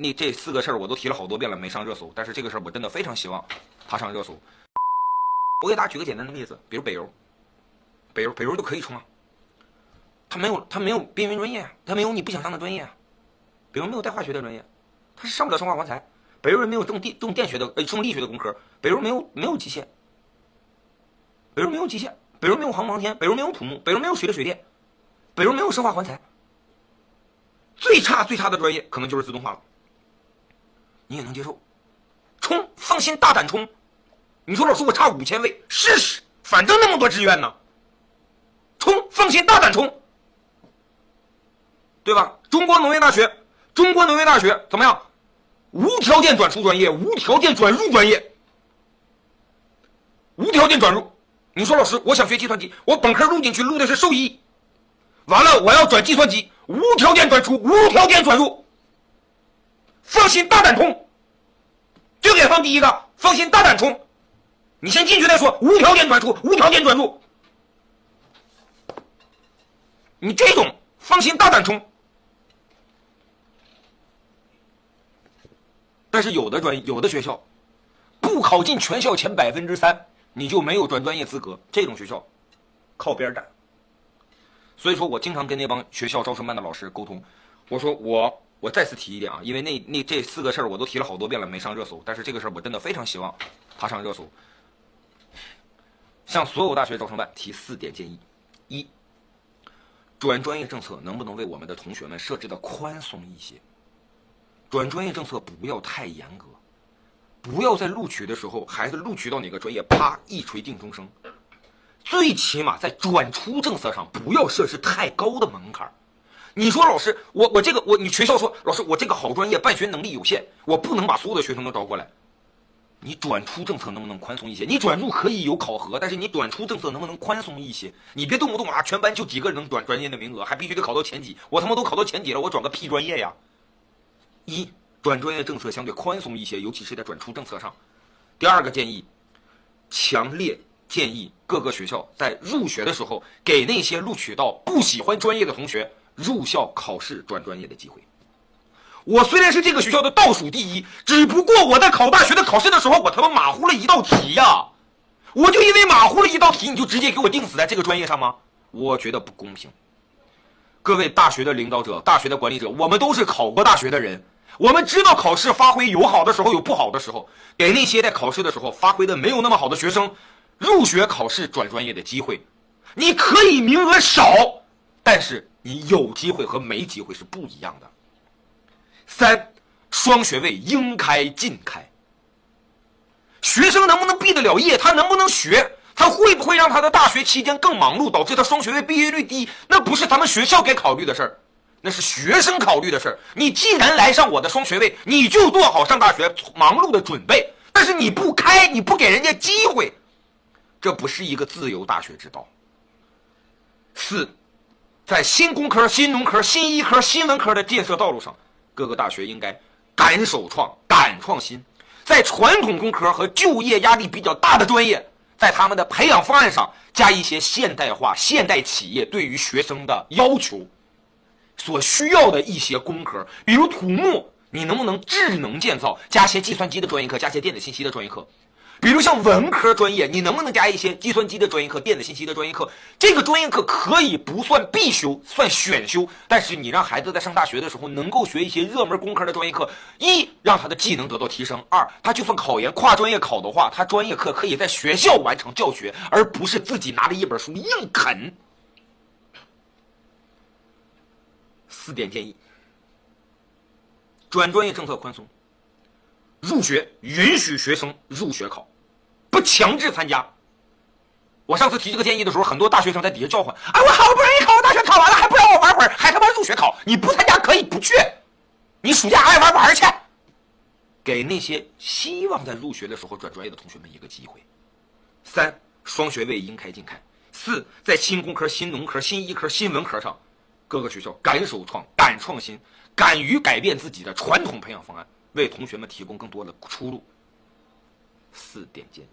那这四个事儿我都提了好多遍了，没上热搜。但是这个事儿我真的非常希望他上热搜。我给大家举个简单的例子，比如北邮，北邮就可以冲啊，他没有边缘专业，他没有你不想上的专业，北邮没有带化学的专业，他是上不了生化环材。北邮人没有重力学的工科，北邮没有机械，北邮没有机械，北邮没有航天，北邮没有土木，北邮没有水电，北邮没有生化环材。最差的专业可能就是自动化了，你也能接受，冲，放心大胆冲。你说老师我差5000位，试试，反正那么多志愿呢，冲，放心大胆冲，对吧？中国农业大学怎么样？无条件转出专业，无条件转入专业，无条件转入。你说老师，我想学计算机，我本科录进去录的是兽医，完了我要转计算机，无条件转出，无条件转入。放心大胆冲，就给放第一个，放心大胆冲。你先进去再说，无条件转出，无条件转入。你这种放心大胆冲。但是有的学校，不考进全校前3%，你就没有转专业资格。这种学校，靠边站。所以说我经常跟那帮学校招生办的老师沟通，我说我再次提一点啊，因为这四个事儿我都提了好多遍了，没上热搜。但是这个事儿我真的非常希望他上热搜。向所有大学招生办提4点建议：一，转专业政策能不能为我们的同学们设置的宽松一些？转专业政策不要太严格，不要在录取的时候，孩子录取到哪个专业，啪一锤定终生。最起码在转出政策上不要设置太高的门槛。你说老师，你学校说老师我这个好专业办学能力有限，我不能把所有的学生都招过来。你转出政策能不能宽松一些？你转入可以有考核，但是你转出政策能不能宽松一些？你别动不动啊，全班就几个人能转专业的名额，还必须得考到前几，我他妈都考到前几了，我转个屁专业呀！一，转专业政策相对宽松一些，尤其是在转出政策上。第二个建议，强烈建议各个学校在入学的时候给那些录取到不喜欢专业的同学入校考试转专业的机会。我虽然是这个学校的倒数第1，只不过我在考大学的考试的时候，我他妈马虎了一道题呀！我就因为马虎了一道题，你就直接给我定死在这个专业上吗？我觉得不公平。各位大学的领导者，大学的管理者，我们都是考过大学的人，我们知道考试发挥有好的时候有不好的时候，给那些在考试的时候发挥的没有那么好的学生入学考试转专业的机会。你可以名额少，但是你有机会和没机会是不一样的。3，双学位应开尽开。学生能不能毕得了业，他能不能学，他会不会让他的大学期间更忙碌，导致他双学位毕业率低，那不是咱们学校该考虑的事儿，那是学生考虑的事儿。你既然来上我的双学位，你就做好上大学忙碌的准备，但是你不开，你不给人家机会，这不是一个自由大学之道。4，在新工科、新农科、新医科、新文科的建设道路上，各个大学应该敢首创、敢创新。在传统工科和就业压力比较大的专业，在他们的培养方案上加一些现代化、现代企业对于学生的要求，所需要的一些工科，比如土木，你能不能智能建造，加些计算机的专业课，加些电子信息的专业课？比如像文科专业，你能不能加一些计算机的专业课、电子信息的专业课？这个专业课可以不算必修，算选修，但是你让孩子在上大学的时候能够学一些热门工科的专业课，一，让他的技能得到提升；二，他就算考研跨专业考的话，他专业课可以在学校完成教学，而不是自己拿着一本书硬啃。4点建议：转专业政策宽松，入学允许学生入学考，不强制参加。我上次提这个建议的时候，很多大学生在底下叫唤：“哎，我好不容易考完大学，考完了还不让我玩会儿，还他妈入学考！你不参加可以不去，你暑假爱玩玩去。”给那些希望在入学的时候转专业的同学们一个机会。3，双学位应开尽开。4，在新工科、新农科、新医科、新文科上，各个学校敢首创、敢创新，敢于改变自己的传统培养方案，为同学们提供更多的出路。4点建议。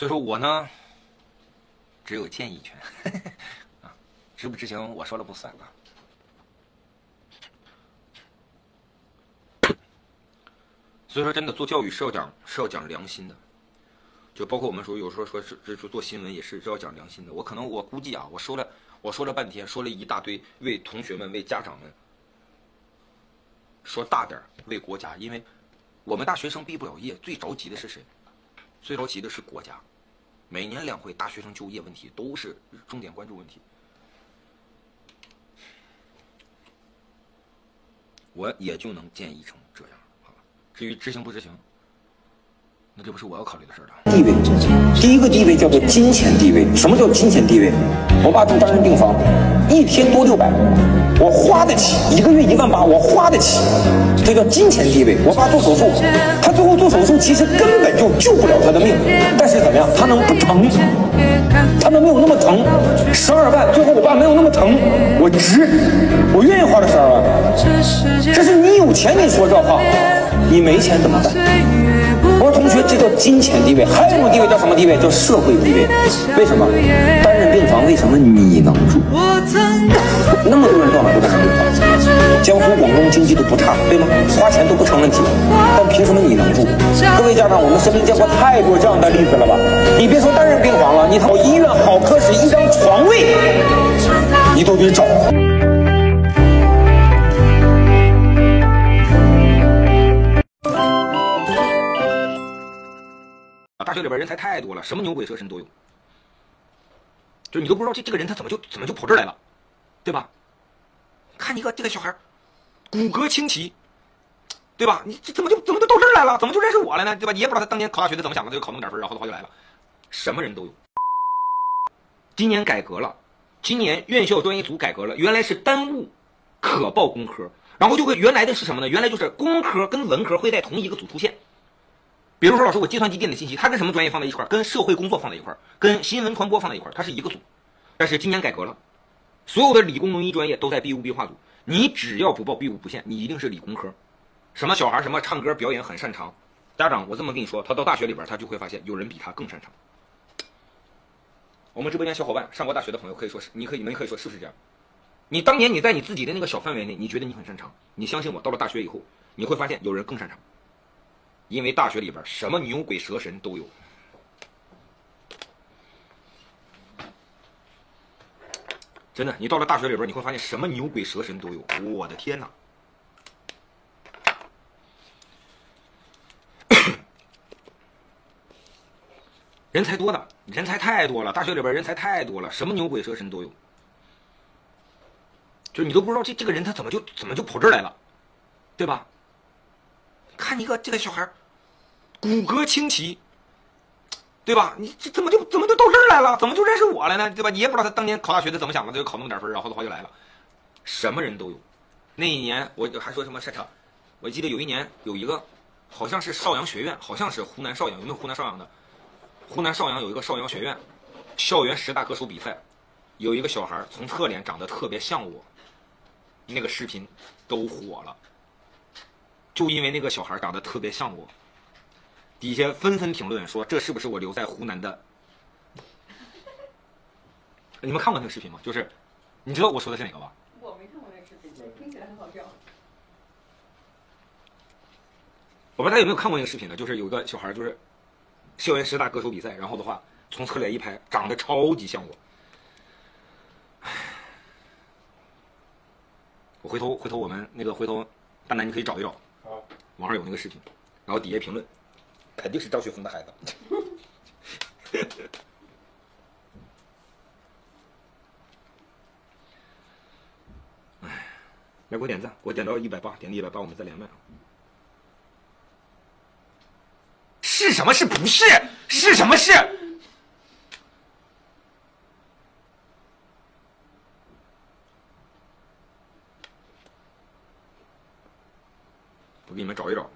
所以说我呢，只有建议权，啊，执不执行我说了不算啊。 所以说，真的做教育是要讲良心的，就包括我们说有时候说做新闻也是要讲良心的。我估计啊，我说了半天，说了一大堆，为同学们、为家长们，说大点为国家，因为我们大学生毕不了业，最着急的是谁？最着急的是国家。每年2会大学生就业问题都是重点关注问题。我也就能建议成这样。 至于执行不执行，那这不是我要考虑的事儿了。地位，第一个地位叫做金钱地位。什么叫金钱地位？我爸住单人病房，一天多600，我花得起；一个月18000，我花得起。这叫金钱地位。我爸做手术，他最后做手术其实根本就救不了他的命，但是怎么样，他能不疼？他能没有那么疼？12万，最后我爸没有那么疼，我值，我愿意花这12万。这是你有钱你说这话。 你没钱怎么办？我说同学，这叫金钱地位，还有一种地位叫什么地位？叫社会地位。为什么单人病房？为什么你能住？那么多人到哪都单人病房？江苏、广东经济都不差，对吗？花钱都不成问题，但凭什么你能住？各位家长，我们身边见过太多这样的例子了吧？你别说单人病房了，你跑医院好科室一张床位，你都得找。 大学里边人才太多了，什么牛鬼蛇神都有，就你都不知道这个人他怎么就跑这儿来了，对吧？看一个这个小孩，骨骼清奇，对吧？你这怎么就到这儿来了？怎么就认识我了呢？对吧？你也不知道他当年考大学的怎么想的，就考那么点分，然后他就来了。什么人都有。今年改革了，今年院校专业组改革了，原来是单务可报工科，然后就会原来的是什么呢？原来就是工科跟文科会在同一个组出现。 比如说，老师，我计算机电子信息，它跟什么专业放在一块儿？跟社会工作放在一块儿，跟新闻传播放在一块儿，它是一个组。但是今年改革了，所有的理工农医专业都在 B5 B化组，你只要不报 B5 不限，你一定是理工科。什么小孩什么唱歌表演很擅长，家长，我这么跟你说，他到大学里边，他就会发现有人比他更擅长。我们直播间小伙伴上过大学的朋友，可以说是，你们可以说是不是这样？你当年你在你自己的那个小范围内，你觉得你很擅长，你相信我，到了大学以后，你会发现有人更擅长。 因为大学里边什么牛鬼蛇神都有，真的，你到了大学里边，你会发现什么牛鬼蛇神都有。我的天哪！人才多的，人才太多了，大学里边人才太多了，什么牛鬼蛇神都有。就是你都不知道这个人他怎么就跑这儿来了，对吧？看一个这个小孩。 骨骼清奇，对吧？你这怎么就到这儿来了？怎么就认识我了呢？对吧？你也不知道他当年考大学的怎么想的，他就考那么点分，然后他就来了。什么人都有。那一年我还说什么擅长，我记得有一年有一个，好像是邵阳学院，好像是湖南邵阳，有没有湖南邵阳的？湖南邵阳有一个邵阳学院，校园10大歌手比赛，有一个小孩从侧脸长得特别像我，那个视频都火了，就因为那个小孩长得特别像我。 底下纷纷评论说：“这是不是我留在湖南的？”你们看过那个视频吗？就是，你知道我说的是哪个吧？我没看过那个视频，听起来很好笑。我不知道大家有没有看过那个视频呢？就是有一个小孩，就是校园10大歌手比赛，然后的话从侧脸一拍，长得超级像我。我回头我们那个回头，大南你可以找一找，网上有那个视频，然后底下评论。 肯定是赵学峰的孩子。哎，来给我点赞，给我点到180，点到180我们再连麦啊。是什么？是不是？是什么？是？我给你们找一找。